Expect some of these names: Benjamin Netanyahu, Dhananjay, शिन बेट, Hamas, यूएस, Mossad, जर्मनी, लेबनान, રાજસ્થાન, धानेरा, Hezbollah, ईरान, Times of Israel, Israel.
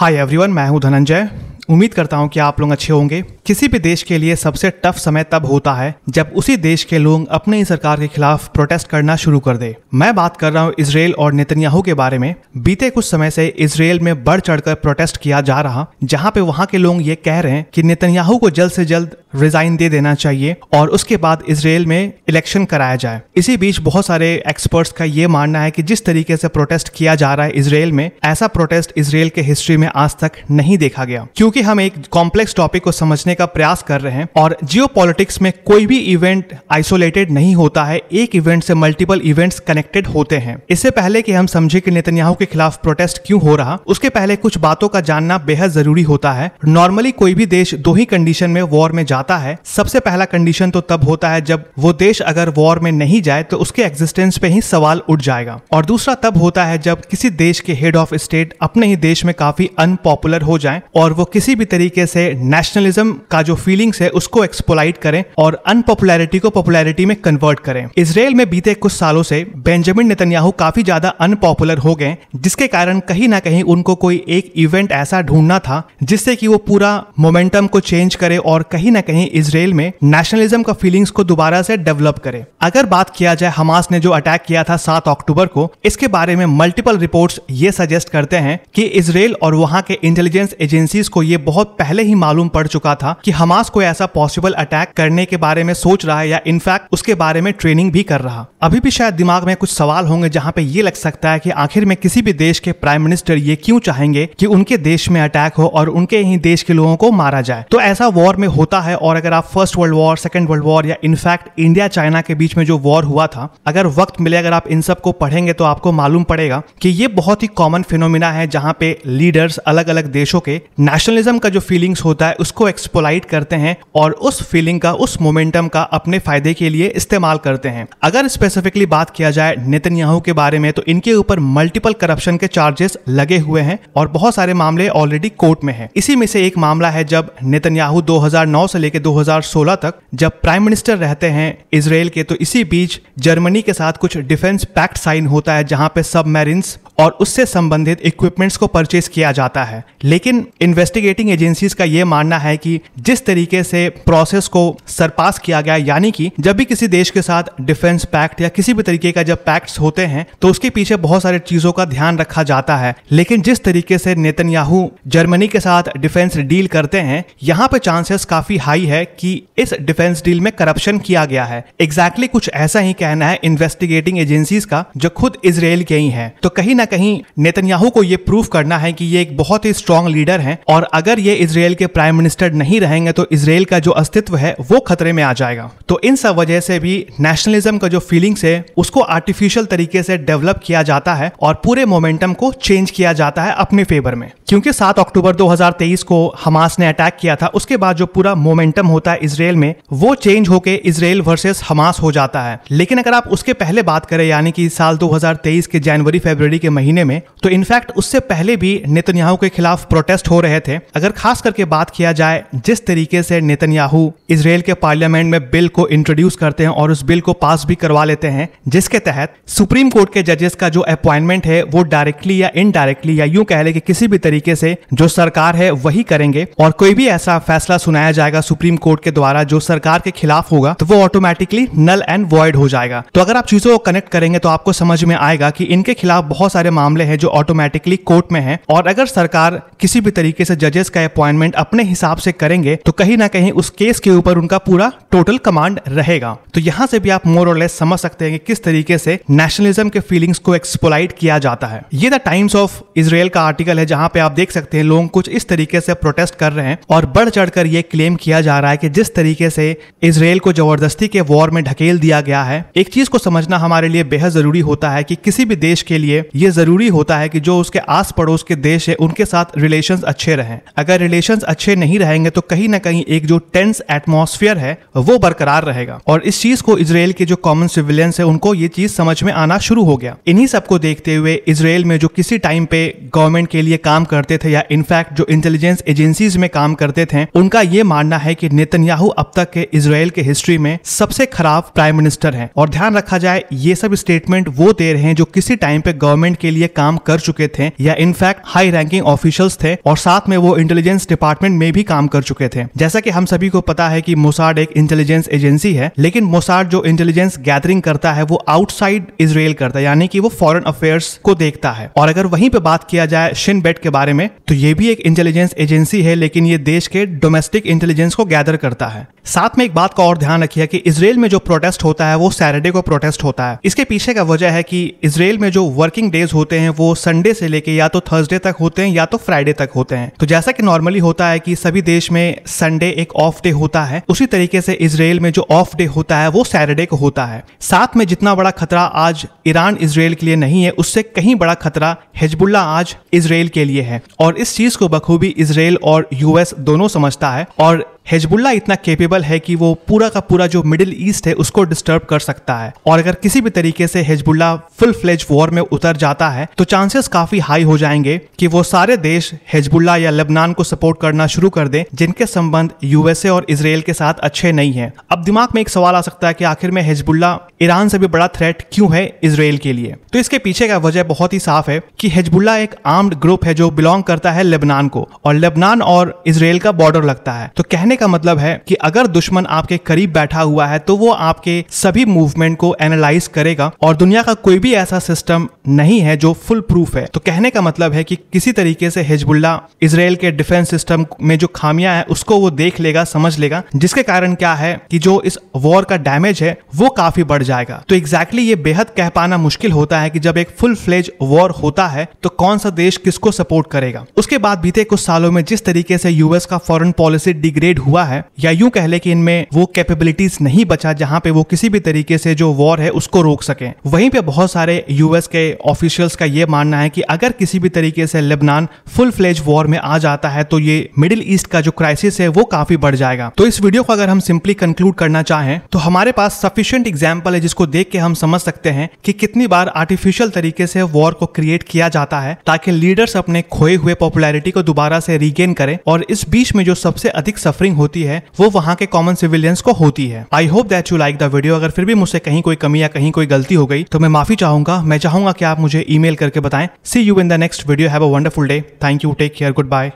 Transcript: Hi everyone, मैं हूं धनंजय। उम्मीद करता हूं कि आप लोग अच्छे होंगे। किसी भी देश के लिए सबसे टफ समय तब होता है जब उसी देश के लोग अपने ही सरकार के खिलाफ प्रोटेस्ट करना शुरू कर दे। मैं बात कर रहा हूं इसराइल और नेतन्याहू के बारे में। बीते कुछ समय से इसराइल में बढ़ चढ़कर प्रोटेस्ट किया जा रहा, जहां पे वहां के लोग ये कह रहे हैं कि नेतन्याहू को जल्द से जल्द रिजाइन दे देना चाहिए और उसके बाद इसराइल में इलेक्शन कराया जाए। इसी बीच बहुत सारे एक्सपर्ट्स का ये मानना है कि जिस तरीके से प्रोटेस्ट किया जा रहा है इसराइल में, ऐसा प्रोटेस्ट इसराइल के हिस्ट्री में आज तक नहीं देखा गया। क्योंकि हम एक कॉम्प्लेक्स टॉपिक को समझने का प्रयास कर रहे हैं और जियोपॉलिटिक्स में कोई भी इवेंट आइसोलेटेड नहीं होता है, एक इवेंट से मल्टीपल इवेंट्स कनेक्टेड होते हैं। इससे पहले कि हम समझे कि नेतन्याहू के खिलाफ प्रोटेस्ट क्यों हो रहा, उसके पहले कुछ बातों का जानना बेहद जरूरी होता है। नॉर्मली कोई भी देश दो ही कंडीशन में वॉर में आता है। सबसे पहला कंडीशन तो तब होता है जब वो देश अगर वॉर में नहीं जाए तो उसके एग्जिस्टेंस पे ही सवाल उठ जाएगा, और दूसरा तब होता है जब किसी देश के हेड ऑफ स्टेट अपने ही देश में काफी अनपॉपुलर हो जाएं और वो किसी भी तरीके से नेशनलिज्म का जो फीलिंग्स है उसको एक्सप्लॉइट करें और अनपॉपुलैरिटी को पॉपुलैरिटी में कन्वर्ट करें। इसराइल में बीते कुछ सालों से बेंजामिन नेतन्याहू काफी ज्यादा अनपॉपुलर हो गए, जिसके कारण कहीं ना कहीं उनको कोई एक इवेंट ऐसा ढूंढना था जिससे कि वो पूरा मोमेंटम को चेंज करे और कहीं ना कहीं इजराइल में नेशनलिज्म का फीलिंग्स को दोबारा से डेवलप करें। अगर बात किया जाए हमास ने जो अटैक किया था 7 अक्टूबर को, इसके बारे में मल्टीपल रिपोर्ट्स ये सजेस्ट करते हैं कि इजराइल और वहां के इंटेलिजेंस एजेंसीज को ये बहुत पहले ही मालूम पड़ चुका था कि हमास कोई ऐसा पॉसिबल अटैक करने के बारे में सोच रहा है या इनफैक्ट उसके बारे में ट्रेनिंग भी कर रहा। अभी भी शायद दिमाग में कुछ सवाल होंगे जहाँ पे ये लग सकता है कि आखिर में किसी भी देश के प्राइम मिनिस्टर ये क्यों चाहेंगे कि उनके देश में अटैक हो और उनके ही देश के लोगों को मारा जाए। तो ऐसा वॉर में होता है, और अगर आप first world war, second world war या इनफैक्ट इंडिया चाइना के बीच में जो वॉर हुआ था, अगर वक्त मिले अगर आप इन सब को पढ़ेंगे तो आपको मालूम पड़ेगा कि ये बहुत ही कॉमन फिनोमिना है जहां पे लीडर्स अलग अलग देशों के नेशनलिज्म का जो फीलिंग्स होता है उसको एक्सप्लॉइट करते हैं और उस फीलिंग का, उस मोमेंटम का अपने फायदे के लिए इस्तेमाल करते हैं। अगर स्पेसिफिकली बात किया जाए नेतन्याहू के बारे में तो इनके ऊपर मल्टीपल करप्शन के चार्जेस लगे हुए हैं और बहुत सारे मामले ऑलरेडी कोर्ट में है। इसी में से एक मामला है जब नेतन्याहू 2009 से लेकर 2016 तक जब प्राइम मिनिस्टर रहते हैं इजराइल के, तो इसी बीच जर्मनी के साथ कुछ डिफेंस पैक्ट साइन होता है जहां पे सबमरीन्स और उससे संबंधित इक्विपमेंट्स को परचेज किया जाता है। लेकिन इन्वेस्टिगेटिंग एजेंसीज का यह मानना है कि जिस तरीके से प्रोसेस को सरपास किया गया, यानी कि जब भी किसी देश के साथ डिफेंस पैक्ट या किसी भी तरीके का जब पैक्ट होते हैं तो उसके पीछे बहुत सारी चीजों का ध्यान रखा जाता है, लेकिन जिस तरीके से नेतन्याहू जर्मनी के साथ डिफेंस डील करते हैं, यहाँ पे चांसेस काफी हाई है कि इस डिफेंस डील में करप्शन किया गया है। एग्जैक्टली कुछ ऐसा ही कहना है इन्वेस्टिगेटिंग एजेंसीज का जो खुद इजराइल के ही हैं। तो कहीं ना कहीं नेतन्याहू को ये प्रूफ करना है कि ये एक बहुत ही स्ट्रांग लीडर हैं और अगर ये इजराइल के प्राइम मिनिस्टर नहीं रहेंगे तो इजराइल का जो अस्तित्व है वो खतरे में आ जाएगा। तो इन सब वजह से भी नेशनलिज्म का जो फीलिंग्स है उसको आर्टिफिशियल तरीके से डेवलप किया जाता है और पूरे मोमेंटम को चेंज किया जाता है अपने फेवर में। क्योंकि 7 अक्टूबर 2023 को हमास ने अटैक किया था, उसके बाद जो पूरा मोमेंटम होता है इजराइल में वो चेंज होके इजराइल वर्सेस हमास हो जाता है। लेकिन अगर आप उसके पहले बात करें, यानी कि साल 2023 के जनवरी फरवरी के महीने में, तो इनफैक्ट उससे पहले भी नेतन्याहू के खिलाफ प्रोटेस्ट हो रहे थे। अगर खास करके बात किया जाए जिस तरीके से नेतन्याहू इजराइल के पार्लियामेंट में बिल को इंट्रोड्यूस करते हैं और उस बिल को पास भी करवा लेते हैं, जिसके तहत सुप्रीम कोर्ट के जजेस का जो अपॉइंटमेंट है वो डायरेक्टली या इनडायरेक्टली या यूं कह ले कि किसी भी तरीके से जो सरकार है वही करेंगे और कोई भी ऐसा फैसला सुनाया जाएगा सुप्रीम कोर्ट के द्वारा जो सरकार के खिलाफ होगा तो वो ऑटोमेटिकली नल एंड वॉइड हो जाएगा। तो अगर आप चीजों को कनेक्ट करेंगे तो आपको समझ में आएगा कि इनके खिलाफ बहुत सारे मामले हैं जो ऑटोमेटिकली कोर्ट में हैं और अगर सरकार किसी भी तरीके से जजेस का अपॉइंटमेंट अपने हिसाब से करेंगे तो कहीं ना कहीं उस केस के ऊपर उनका पूरा टोटल कमांड रहेगा। तो यहाँ से भी आप मोर और लेस समझ सकते हैं कि किस तरीके से नेशनलिज्म के फीलिंग्स को एक्सप्लॉइट किया जाता है। ये द टाइम्स ऑफ इजराइल का आर्टिकल है जहाँ पे आप देख सकते हैं लोग कुछ इस तरीके से प्रोटेस्ट कर रहे हैं और बढ़ चढ़कर ये क्लेम किया जा रहा है कि जिस तरीके से इजराइल को जबरदस्ती के वॉर में ढकेल दिया गया है। एक चीज को समझना हमारे लिए बेहद जरूरी होता है कि किसी भी देश के लिए ये जरूरी होता है कि जो उसके आस पड़ोस के देश है उनके साथ रिलेशंस अच्छे रहें। अगर रिलेशंस अच्छे नहीं रहेंगे तो कहीं ना कहीं एक जो टेंस एटमॉस्फेयर है वो बरकरार रहेगा। और इस चीज को इजराइल के जो कॉमन सिविलियंस है उनको ये चीज समझ में आना शुरू हो गया। इन्हीं सबको देखते हुए इजराइल में जो किसी टाइम पे गवर्नमेंट के लिए काम करते थे या इनफैक्ट जो इंटेलिजेंस एजेंसीज में काम करते थे, उनका ये मानना है कि नेतन्याहू अब तक के इजराइल के हिस्ट्री में सबसे खराब प्राइम मिनिस्टर हैं। और ध्यान रखा जाए ये सब स्टेटमेंट वो दे रहे हैं जो किसी टाइम पे गवर्नमेंट के लिए काम कर चुके थे या इनफैक्ट हाई रैंकिंग ऑफिशियल्स थे और साथ में वो इंटेलिजेंस डिपार्टमेंट में भी काम कर चुके थे। जैसा कि हम सभी को पता है कि मोसाद एक इंटेलिजेंस एजेंसी है, लेकिन मोसाद जो इंटेलिजेंस गैदरिंग करता है वो आउटसाइड इजराइल करता है, यानी कि वो फॉरेन अफेयर्स को देखता है। और अगर वहीं पे बात किया जाए शिन बेट के बारे में तो ये भी एक इंटेलिजेंस एजेंसी है, लेकिन ये देश के डोमेस्टिक इंटेलिजेंस को गैदर करता है। साथ में एक बात का और ध्यान रखिए कि इजराइल में जो प्रोटेस्ट होता है वो सैटरडे को प्रोटेस्ट होता है। इसके पीछे का वजह है कि इजराइल में जो वर्किंग डेज होते हैं वो संडे से लेके या तो थर्सडे तक होते हैं या तो फ्राइडे तक होते हैं। तो जैसा कि नॉर्मली होता है कि सभी देश में संडे एक ऑफ डे होता है, उसी तरीके से इजराइल में जो ऑफ डे होता है वो सैटरडे को होता है। साथ में जितना बड़ा खतरा आज ईरान इजराइल के लिए नहीं है, उससे कहीं बड़ा खतरा हिजबुल्ला आज इजराइल के लिए है। और इस चीज को बखूबी इजराइल और यूएस दोनों समझता है। और हिजबुल्ला इतना कैपेबल है कि वो पूरा का पूरा जो मिडिल ईस्ट है उसको डिस्टर्ब कर सकता है। और अगर किसी भी तरीके से हिजबुल्ला फुल फ्लेज वॉर में उतर जाता है तो चांसेस काफी हाई हो जाएंगे कि वो सारे देश हिजबुल्ला या लेबनान को सपोर्ट करना शुरू कर दें जिनके संबंध यूएसए और इजराइल के साथ अच्छे नहीं है। अब दिमाग में एक सवाल आ सकता है कि आखिर में हिजबुल्ला ईरान से भी बड़ा थ्रेट क्यों है इजराइल के लिए? तो इसके पीछे का वजह बहुत ही साफ है कि हिजबुल्ला एक आर्म्ड ग्रुप है जो बिलोंग करता है लेबनान को, और लेबनान और इजराइल का बॉर्डर लगता है। तो कहने का मतलब है कि अगर दुश्मन आपके करीब बैठा हुआ है तो वो आपके सभी मूवमेंट को एनालाइज करेगा, और दुनिया का कोई भी ऐसा सिस्टम नहीं है जो फुल प्रूफ है। तो कहने का मतलब है कि किसी तरीके से हिजबुल्ला इजराइल के डिफेंस सिस्टम में जो खामियां है उसको वो देख लेगा, समझ लेगा, जिसके कारण क्या है कि जो इस वॉर का डैमेज है वो काफी बढ़ जाएगा। तो एग्जैक्टली ये बेहद कह पाना मुश्किल होता है कि जब एक फुल फ्लेज वॉर होता है तो कौन सा देश किसको सपोर्ट करेगा। उसके बाद बीते कुछ सालों में जिस तरीके से यूएस का फॉरेन पॉलिसी डिग्रेड हुआ है, या यूं कह ले कि इनमें वो कैपेबिलिटीज नहीं बचा जहां पे वो किसी भी तरीके से जो वॉर है उसको रोक सके, वहीं पे बहुत सारे यूएस के ऑफिशियल्स का ये मानना है कि अगर किसी भी तरीके से लेबनान फुल फ्लेज वॉर में आ जाता है तो ये मिडिल ईस्ट का जो क्राइसिस है वो काफी बढ़ जाएगा। तो इस वीडियो को अगर हम सिंपली कंक्लूड करना चाहें तो हमारे पास सफिशिएंट एग्जाम्पल है जिसको देख के हम समझ सकते हैं कि कितनी बार आर्टिफिशियल तरीके से वॉर को क्रिएट किया जाता है ताकि लीडर्स अपने खोए हुए पॉपुलैरिटी को दोबारा से रिगेन करें, और इस बीच में जो सबसे अधिक सफरिंग होती है वो वहां के कॉमन सिविलियंस को होती है। I hope that you like the video. अगर फिर भी मुझसे कहीं कोई कमी या कहीं कोई गलती हो गई तो मैं माफी चाहूंगा। मैं चाहूंगा कि आप मुझे ईमेल करके बताएं। See you in the next video. Have a wonderful day. Thank you. Take care. Good bye.